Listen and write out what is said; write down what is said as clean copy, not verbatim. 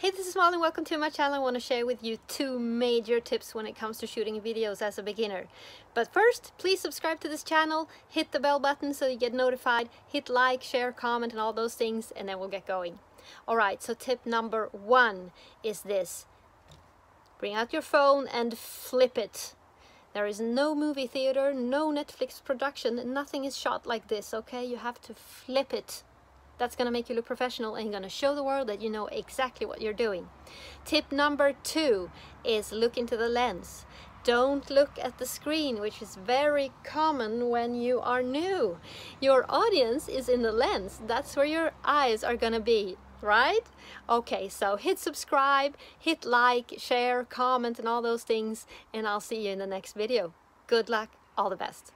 Hey, this is Malin. Welcome to my channel. I want to share with you 2 major tips when it comes to shooting videos as a beginner. But first, please subscribe to this channel, hit the bell button so you get notified, hit like, share, comment and all those things, and then we'll get going. Alright, so tip number 1 is this. Bring out your phone and flip it. There is no movie theater, no Netflix production, nothing is shot like this, okay? You have to flip it. That's gonna make you look professional and gonna show the world that you know exactly what you're doing. Tip number 2 is look into the lens. Don't look at the screen, which is very common when you are new. Your audience is in the lens. That's where your eyes are gonna be, right? Okay, so hit subscribe, hit like, share, comment and all those things, and I'll see you in the next video. Good luck, all the best.